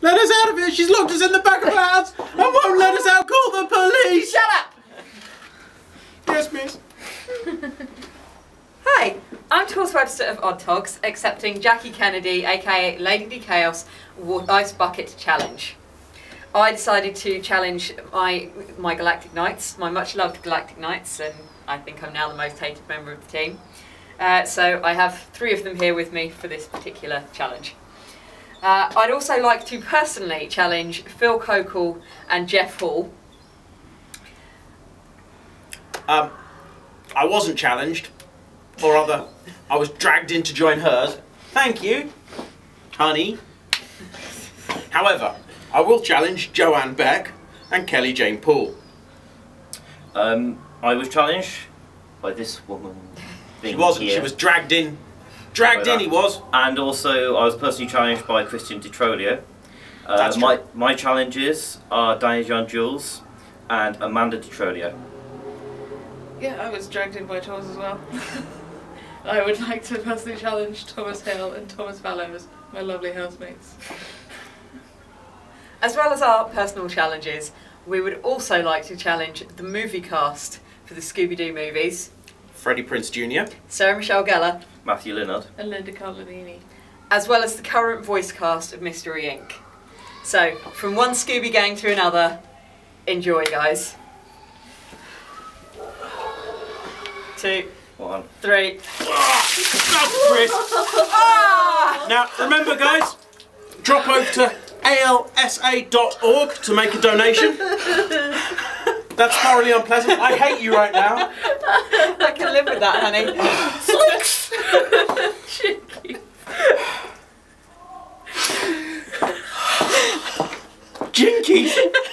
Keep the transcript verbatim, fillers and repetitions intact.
Let us out of here! She's locked us in the back of her house and won't let us out! Call the police! Shut up! Yes, miss. Hi, I'm Tors Webster of Odd Togs, accepting Jackie Kennedy, aka Lady D Chaos Ice Bucket Challenge. I decided to challenge my my Galactic Knights, my much-loved Galactic Knights, and I think I'm now the most hated member of the team. Uh, so I have three of them here with me for this particular challenge. Uh, I'd also like to personally challenge Phil Kokel and Jeff Hall. Um, I wasn't challenged, or rather, I was dragged in to join hers. Thank you, honey. However, I will challenge Joanne Beck and Kelly Jane Poole. Um, I was challenged by this woman. She wasn't. Here. She was dragged in. Dragged in, he was. And also, I was personally challenged by Christian DiTrolio. Uh, That's my true. My challenges are Daniel Jean Jules and Amanda DiTrolio. Yeah, I was dragged in by Tors as well. I would like to personally challenge Thomas Hale and Thomas Fallon as my lovely housemates. As well as our personal challenges, we would also like to challenge the movie cast for the Scooby-Doo movies. Freddie Prinze Junior, Sarah Michelle Gellar, Matthew Lillard, and Linda Cardellini, as well as the current voice cast of Mystery Incorporated. So, from one Scooby gang to another, enjoy, guys. Two, one, three. Ah! Now, remember, guys, drop over to A L S A dot org to make a donation. That's thoroughly unpleasant. I hate you right now. I can live with that, honey. Slicks! Jinkies! Jinkies!